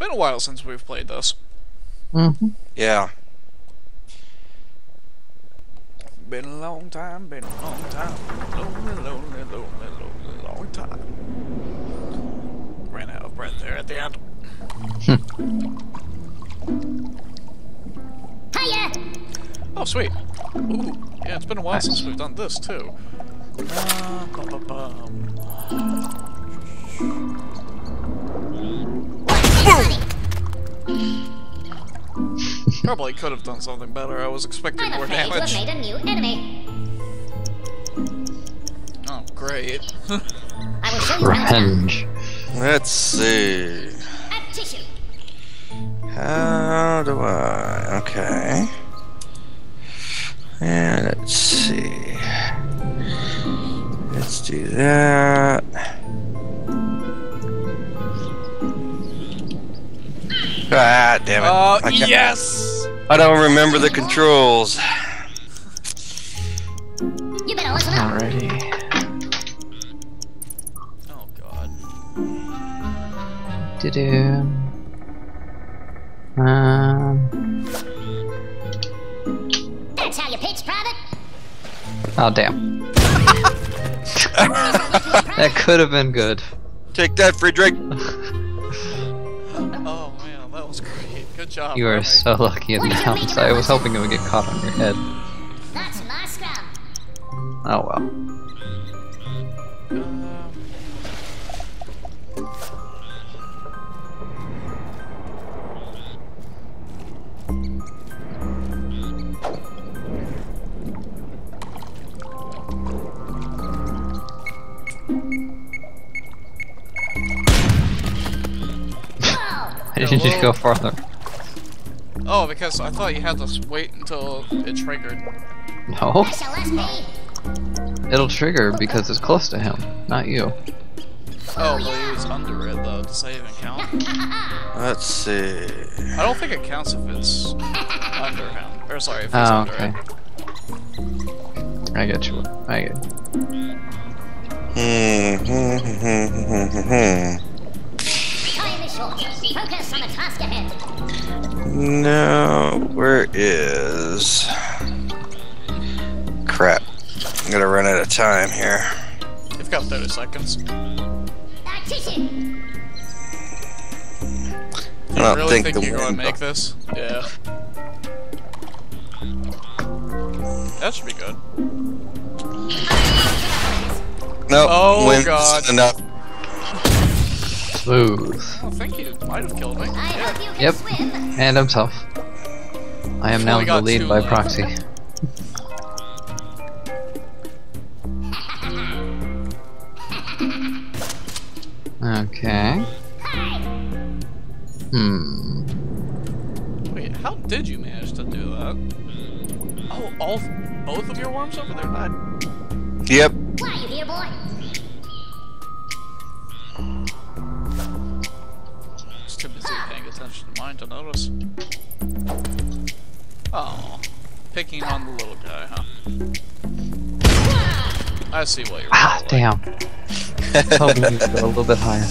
been a while since we've played this. Mm-hmm. Yeah. Been a long time, been a long time. Lonely, long time. Ran out of breath there at the end. Hiya! Oh, sweet. Ooh, yeah, it's been a while since we've done this, too. Probably could have done something better. I was expecting more damage. I'm afraid you have made a new enemy. Oh, great. I will show you revenge. Let's see. How do I? Okay. And yeah, let's see. Let's do that. Ah, damn it. Oh, yes! I don't remember the controls. You better listen up. Alrighty. Oh, God. Do-do. That's how you pitch, Private. Oh, damn. That could have been good. Take that, Friedrich. Oh, man, that was great. Good job. You are so lucky in the house. I was hoping it would get caught on your head. That's my scrub. Oh, well. Why didn't you just go farther? Oh, because I thought you had to wait until it triggered. No. It'll trigger because it's close to him, not you. Oh, well, he was under it though. Does that even count? Let's see. I don't think it counts if it's under him. Or sorry, if it's under him. I get you. I get you. Focus on the task ahead. No, where is... Crap. I'm gonna run out of time here. You've got 30 seconds. I don't really think you're gonna make this? Yeah. That should be good. Nope, oh, wind's enough. Smooth. Oh, thank you. Might have killed me. Yeah. Yep. Swim. And himself. I am now in the lead by proxy. Okay. Hmm. Wait, how did you manage to do that? Oh, both of your worms over there died. Yep. Why are you here, boy? Too busy paying attention to mine to notice. Oh, picking on the little guy, huh? I see what you're. Ah, damn. I was hoping you could go a little bit higher.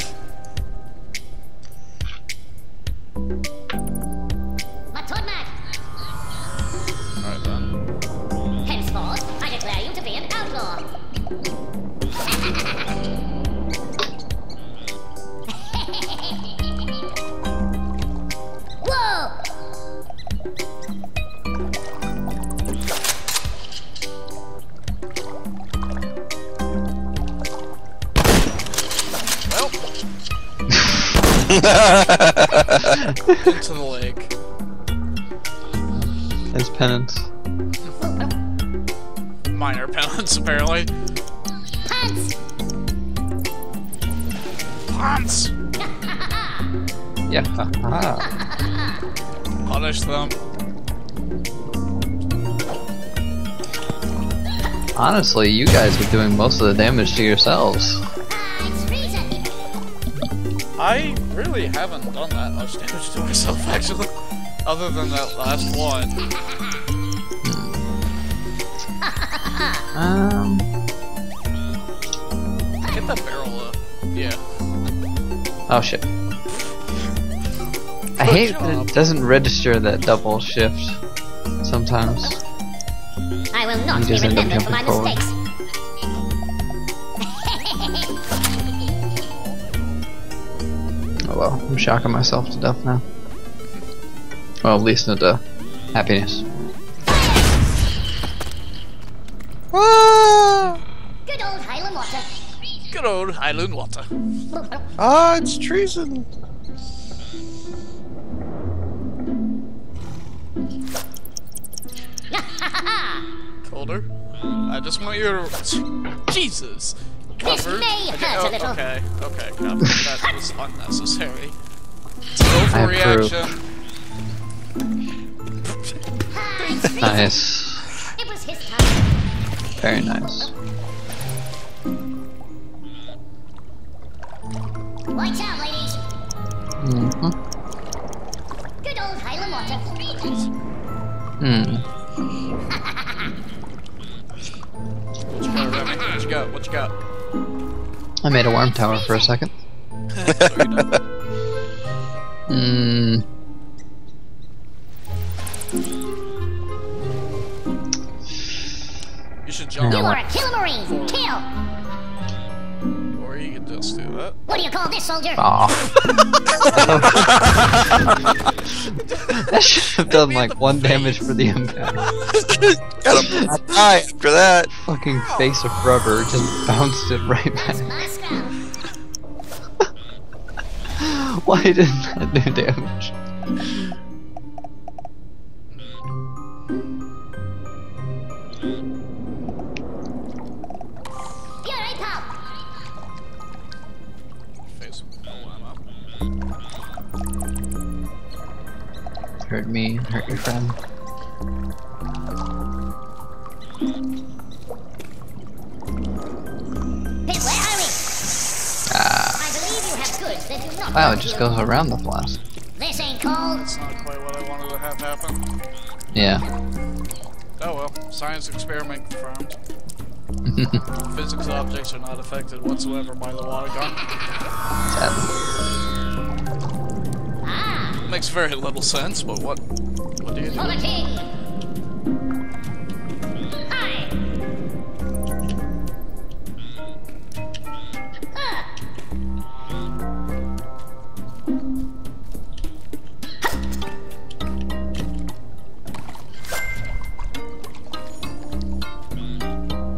Alright then. Henceforth, I declare you to be an outlaw. Into the lake. As penance. Minor penance, apparently. Pants. Pants. Yeah. Punish them. Honestly, you guys are doing most of the damage to yourselves. I really haven't done that much damage to myself, actually, other than that last one. Get that barrel up. Yeah. Oh, shit. hate that it doesn't register that double shift sometimes. I will not be remembered for my mistakes. Oh well, I'm shocking myself to death now. Well, at least not to happiness. Ah! Good old Highland water. Good old Highland water. Ah, it's treason. Colder, I just want your Jesus covered. This may hurt a little. Okay, okay, covered. That was unnecessary. It's overreaction. Nice. It was his time. Very nice. Watch out, ladies. Mm-hmm. Good old Highland water. Hmm. What you got, Remy? What you got? What you got? I made a worm tower for a second. Hmm. You should jump. You are a killer marine. Kill. Or you could just do that. What do you call this, soldier? Oh. That should have done like one damage for the impact. Got him die after that. Fucking face of rubber just bounced it right back. Why didn't that do damage? Hurt me, hurt your friend. Ah. Wow, it just goes around the flask. This ain't cold. It's not quite what I wanted to have happen. Yeah. Oh well, science experiment confirmed. Physics objects are not affected whatsoever by the water gun. Makes very little sense, but what do you do?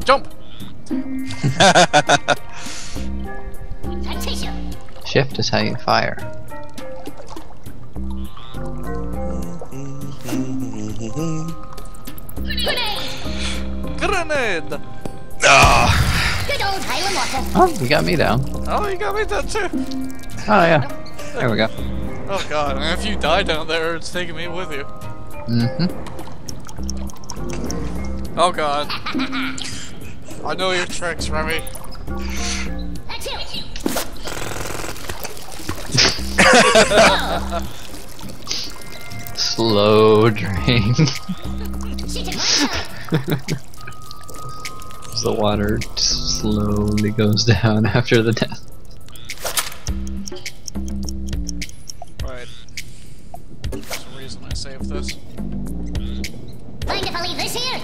Jump! Shift is how you fire. Grenade! Oh. Good old Highland water. Oh, you got me down. Oh, you got me down too. Oh yeah. There we go. Oh god, and if you die down there, it's taking me with you. Mm-hmm. Oh god. I know your tricks, Remy. That's it. Oh. Slow drain. The water just slowly goes down after the death. Right. For some reason I saved this. Mind if I leave this here?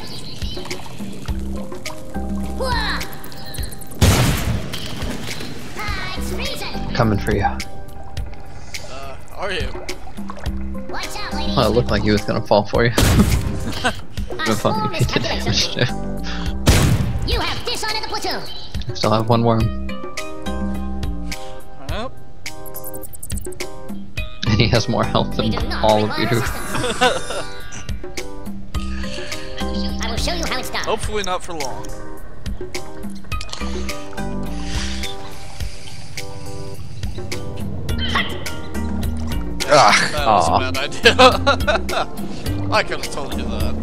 It's freezing. Coming for you. Are you? Well, it looked like he was gonna fall for you. You have dishonored the platoon. Still have one worm. Yep. And he has more health than all of you do. I will show you how it's done. Hopefully not for long. That was a bad idea. I could have told you that.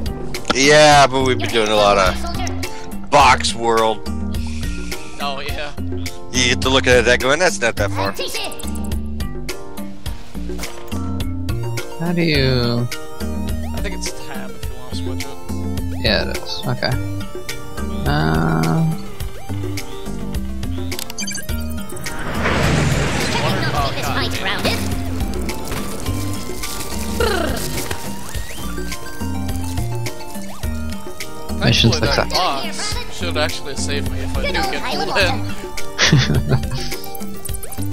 Yeah, but we've been doing a lot of box world. Oh yeah. You get to look at that going, that's not that far. How do you? I think it's tab if you want to switch it. Yeah, it is. Okay. Oh, Mission success. That boss should actually save me if I do get the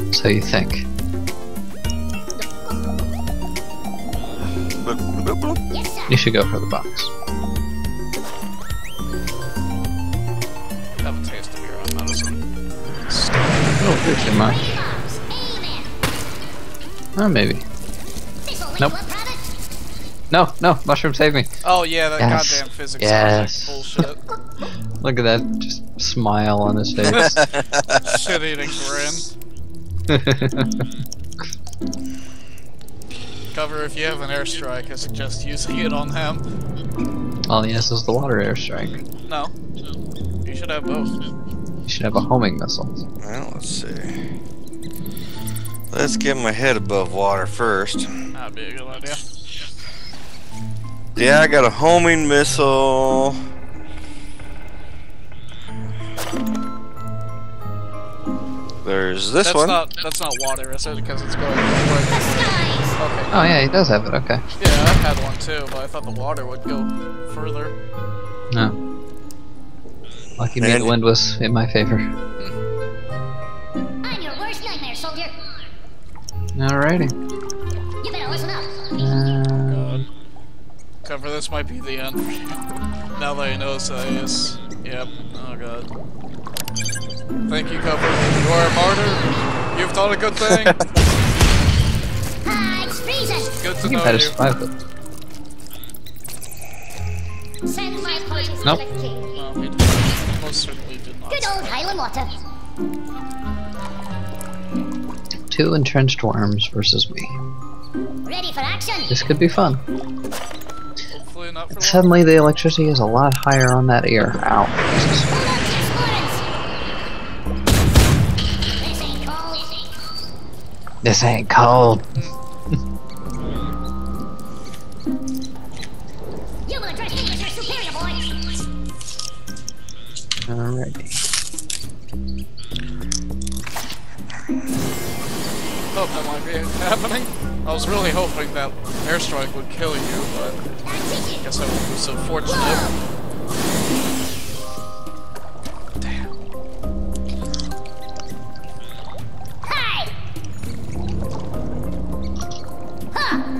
win. So you think. You should go for the box. Have a taste of your own medicine. Oh, there's too much. Oh, maybe. Nope. No, no, mushroom, save me. Oh yeah, that goddamn physics is like bullshit. Look at that, just smile on his face. Shit-eating grin. Cover if you have an airstrike, I suggest using it on him. All he has is the water airstrike. No. You should have both. You should have a homing missile. Well, let's see. Let's get my head above water first. That'd be a good idea. Yeah, I got a homing missile. There's this one. That's not water, I said, because it's going to okay. Oh yeah, he does have it, okay. Yeah, I had one too, but I thought the water would go further. No. Lucky me, the wind was in my favor. I'm your worst nightmare, soldier. Alrighty. You better listen up. God. Cover, this might be the end. Now that he knows that he is. Yep. Oh god. Thank you, Cover. You are a martyr. You've done a good thing. Good to know you. Send my poison to the king. Well, we most certainly did not. Good old Highland water. Two entrenched worms versus me. Ready for action. This could be fun. Hopefully not for long. Suddenly the electricity is a lot higher on that ear. Ow. Jesus. This ain't cold. Alrighty. Hope that might be happening. I was really hoping that airstrike would kill you, but I guess I was so fortunate. Damn.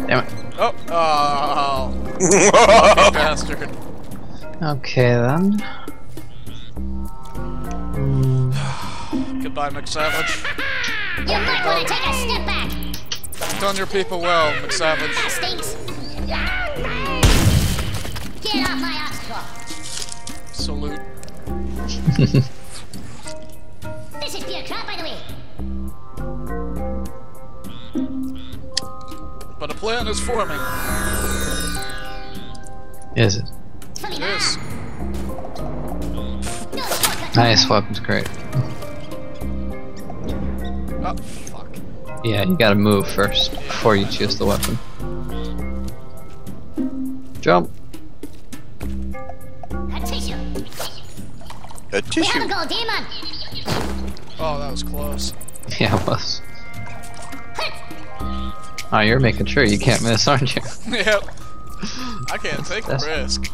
Damn it. Oh, oh. Bastard. Okay then. Goodbye, McSavage. You might want to take a step back. You've done your people well, McSavage. That stinks. Get off my obstacle. Salute. This is beer crap, by the way. But a plan is forming. Is it? It is. Nice weapon's great. Oh, fuck. Yeah, you gotta move first before you choose the weapon. Jump! A tissue! A tissue! We have a gold demon! Oh, that was close. Yeah, it was. Oh, you're making sure you can't miss, aren't you? Yep. I can't take a risk.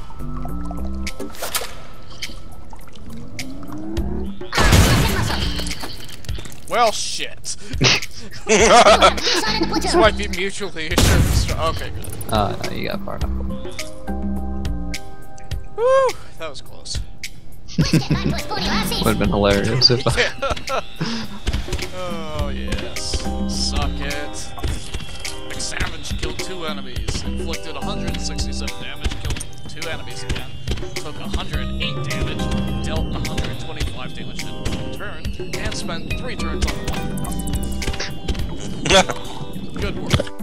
Well, shit. This might be mutually assured. Okay, good. No, you got far enough. Woo! That was close. Would have been hilarious if I. Oh, yes. Suck it. McSavage killed two enemies, inflicted 167 damage, killed two enemies again, took 108 damage, dealt 125 damage in turn, and spent 3 turns on one. Good work.